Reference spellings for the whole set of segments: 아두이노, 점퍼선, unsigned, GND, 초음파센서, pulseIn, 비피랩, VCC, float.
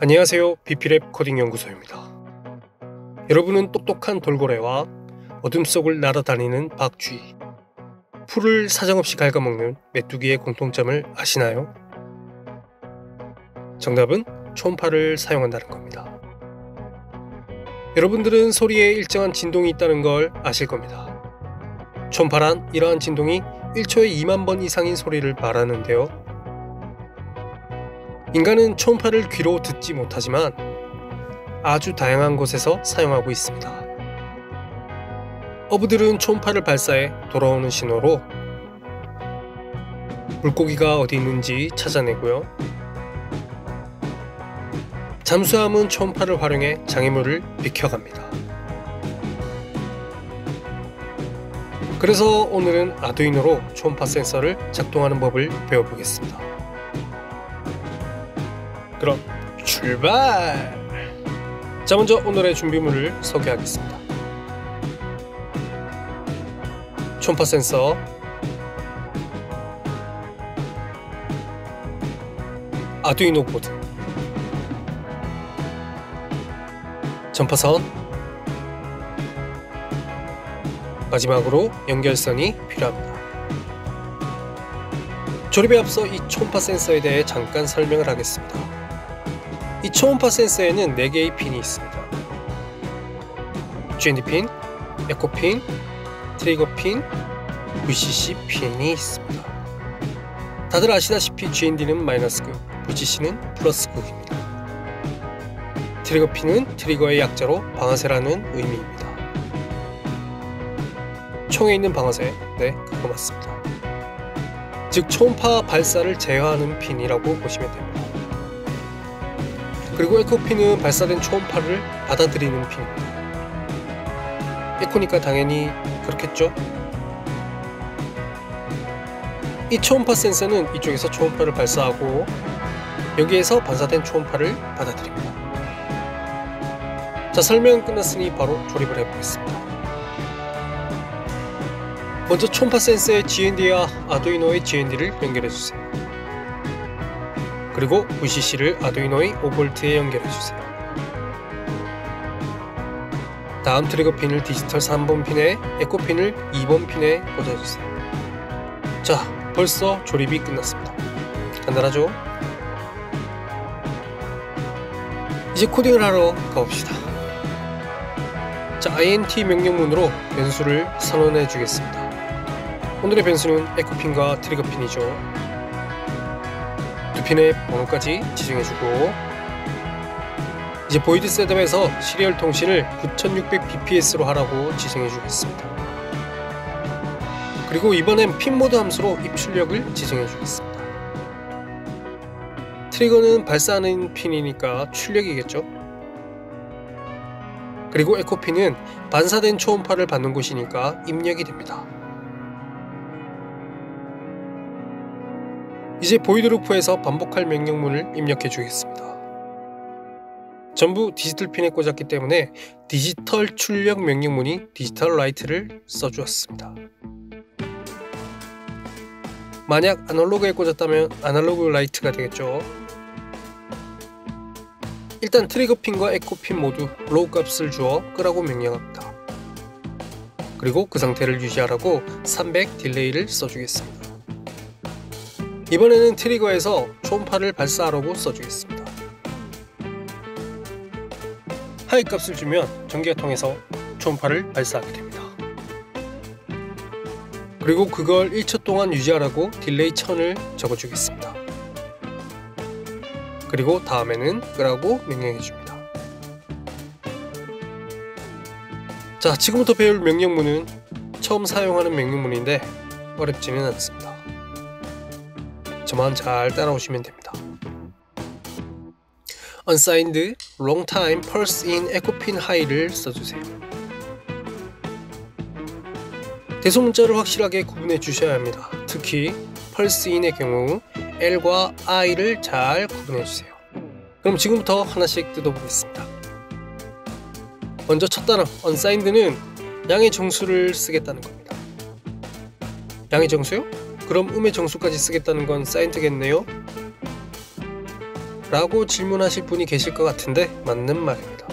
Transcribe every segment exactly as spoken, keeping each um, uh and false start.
안녕하세요. 비피랩 코딩 연구소입니다. 여러분은 똑똑한 돌고래와 어둠 속을 날아다니는 박쥐, 풀을 사정없이 갉아먹는 메뚜기의 공통점을 아시나요? 정답은 초음파를 사용한다는 겁니다. 여러분들은 소리에 일정한 진동이 있다는 걸 아실 겁니다. 초음파란 이러한 진동이 일 초에 이만 번 이상인 소리를 말하는데요. 인간은 초음파를 귀로 듣지 못하지만 아주 다양한 곳에서 사용하고 있습니다. 어부들은 초음파를 발사해 돌아오는 신호로 물고기가 어디 있는지 찾아내고요. 잠수함은 초음파를 활용해 장애물을 비켜갑니다. 그래서 오늘은 아두이노로 초음파 센서를 작동하는 법을 배워보겠습니다. 그럼 출발! 자, 먼저 오늘의 준비물을 소개하겠습니다. 초음파 센서, 아두이노 보드, 전파선, 마지막으로 연결선이 필요합니다. 조립에 앞서 이 초음파 센서에 대해 잠깐 설명을 하겠습니다. 이 초음파 센서에는 네 개의 핀이 있습니다. 지엔디 핀, 에코 핀, 트리거 핀, 브이씨씨 핀이 있습니다. 다들 아시다시피 지엔디는 마이너스 극, 브이씨씨는 플러스 극입니다. 트리거 핀은 트리거의 약자로 방아쇠라는 의미입니다. 총에 있는 방아쇠, 네, 그거 맞습니다. 즉, 초음파 발사를 제어하는 핀이라고 보시면 됩니다. 그리고 에코핀은 발사된 초음파를 받아들이는 핀입니다. 에코니까 당연히 그렇겠죠? 이 초음파 센서는 이쪽에서 초음파를 발사하고 여기에서 반사된 초음파를 받아들입니다. 자, 설명은 끝났으니 바로 조립을 해보겠습니다. 먼저 초음파 센서의 지엔디와 아두이노의 지엔디를 연결해주세요. 그리고 브이씨씨를 아두이노의 오 볼트에 연결해주세요. 다음 트리거 핀을 디지털 삼 번 핀에, 에코 핀을 이 번 핀에 꽂아주세요. 자, 벌써 조립이 끝났습니다. 간단하죠? 이제 코딩을 하러 가봅시다. 자, 아이엔티 명령문으로 변수를 선언해 주겠습니다. 오늘의 변수는 에코 핀과 트리거 핀이죠. 두 핀의 번호까지 지정해주고, 이제 보이드 셋업에서 시리얼 통신을 구천육백 비피에스로 하라고 지정해주겠습니다. 그리고 이번엔 핀모드 함수로 입출력을 지정해주겠습니다. 트리거는 발사하는 핀이니까 출력이겠죠? 그리고 에코핀은 반사된 초음파를 받는 곳이니까 입력이 됩니다. 이제 보이드루프에서 반복할 명령문을 입력해 주겠습니다. 전부 디지털 핀에 꽂았기 때문에 디지털 출력 명령문이 디지털 라이트를 써주었습니다. 만약 아날로그에 꽂았다면 아날로그 라이트가 되겠죠. 일단 트리거 핀과 에코 핀 모두 로우 값을 주어 끄라고 명령합니다. 그리고 그 상태를 유지하라고 삼백 딜레이를 써주겠습니다. 이번에는 트리거에서 초음파를 발사하라고 써주겠습니다. 하이 값을 주면 전기가 통해서 초음파를 발사하게 됩니다. 그리고 그걸 일 초 동안 유지하라고 딜레이 천을 적어주겠습니다. 그리고 다음에는 끄라고 명령해줍니다. 자, 지금부터 배울 명령문은 처음 사용하는 명령문인데 어렵지는 않습니다. 저만 잘 따라오시면 됩니다. unsigned, long time, pulseIn, 에코핀 high를 써주세요. 대소문자를 확실하게 구분해 주셔야 합니다. 특히 pulseIn의 경우 L과 I를 잘 구분해 주세요. 그럼 지금부터 하나씩 뜯어보겠습니다. 먼저 첫 단어 unsigned는 양의 정수를 쓰겠다는 겁니다. 양의 정수요? 그럼 음의 정수까지 쓰겠다는 건 사인드겠네요. 라고 질문하실 분이 계실 것 같은데 맞는 말입니다.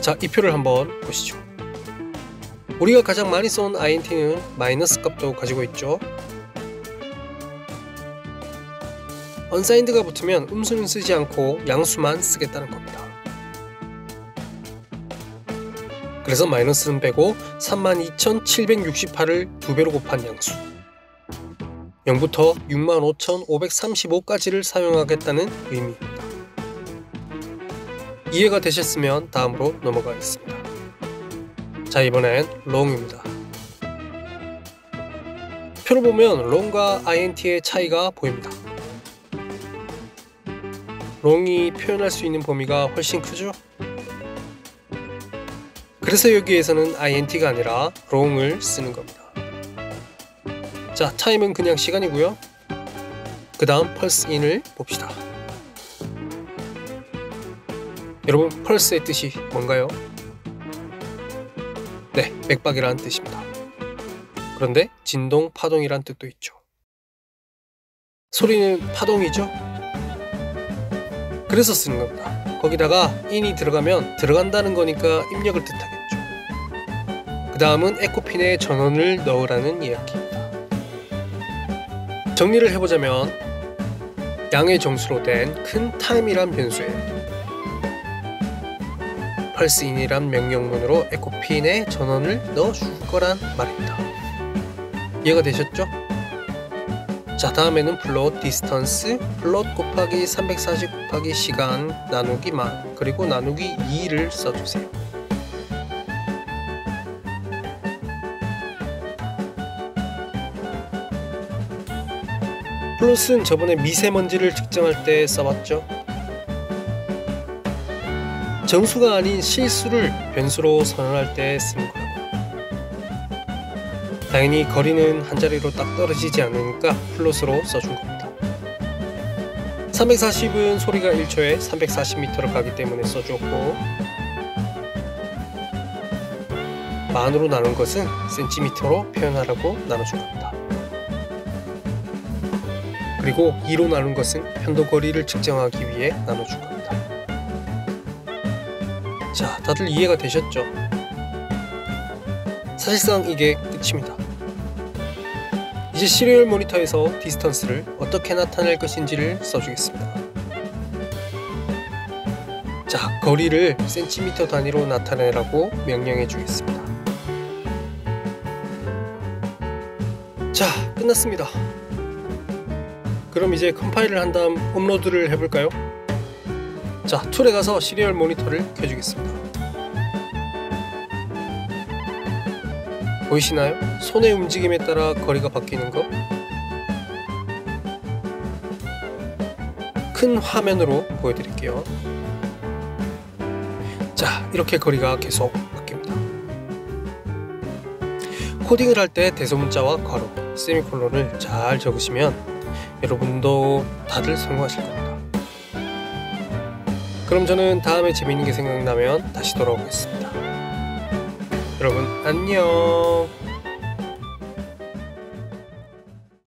자, 이 표를 한번 보시죠. 우리가 가장 많이 써온 아이엔티는 마이너스 값도 가지고 있죠. unsigned가 붙으면 음수는 쓰지 않고 양수만 쓰겠다는 겁니다. 그래서 마이너스는 빼고 삼만 이천칠백육십팔을 두 배로 곱한 양수 영부터 육만 오천오백삼십오까지를 사용하겠다는 의미입니다. 이해가 되셨으면 다음으로 넘어가겠습니다. 자, 이번엔 롱입니다. 표를 보면 롱과 아이엔티의 차이가 보입니다. 롱이 표현할 수 있는 범위가 훨씬 크죠? 그래서 여기에서는 아이엔티가 아니라 롱을 쓰는 겁니다. 자, 타임은 그냥 시간이고요. 그 다음 pulseIn을 봅시다. 여러분, pulse의 뜻이 뭔가요? 네, 맥박이라는 뜻입니다. 그런데 진동, 파동이란 뜻도 있죠. 소리는 파동이죠? 그래서 쓰는 겁니다. 거기다가 in이 들어가면 들어간다는 거니까 입력을 뜻하겠죠. 그 다음은 에코핀에 전원을 넣으라는 이야기입니다. 정리를 해보자면 양의 정수로 된 큰 time이란 변수예요. pulseIn이란 명령문으로 에코핀에 전원을 넣어줄 거란 말입니다. 이해가 되셨죠? 자, 다음에는 플롯 디스턴스, 플롯 곱하기 삼백사십 곱하기 시간 나누기 만 그리고 나누기 이를 써주세요. 플롯은 저번에 미세먼지를 측정할 때 써봤죠. 정수가 아닌 실수를 변수로 선언할 때 쓰는 거예요. 당연히 거리는 한자리로 딱 떨어지지 않으니까 플롯으로 써준 겁니다. 삼백사십은 소리가 일 초에 삼백사십 미터로 가기 때문에 써줬고 만으로 나눈 것은 센티미터로 표현하라고 나눠준 겁니다. 그리고 이로 나눈 것은 편도거리를 측정하기 위해 나눠준 겁니다. 자, 다들 이해가 되셨죠? 사실상 이게 끝입니다. 이제 시리얼 모니터에서 디스턴스를 어떻게 나타낼 것인지를 써주겠습니다. 자, 거리를 센티미터 단위로 나타내라고 명령해 주겠습니다. 자, 끝났습니다. 그럼 이제 컴파일을 한 다음 업로드를 해볼까요? 자, 툴에 가서 시리얼 모니터를 켜주겠습니다. 보이시나요? 손의 움직임에 따라 거리가 바뀌는 거? 큰 화면으로 보여드릴게요. 자, 이렇게 거리가 계속 바뀝니다. 코딩을 할 때 대소문자와 괄호, 세미콜론을 잘 적으시면 여러분도 다들 성공하실 겁니다. 그럼 저는 다음에 재미있는 게 생각나면 다시 돌아오겠습니다. 여러분 안녕.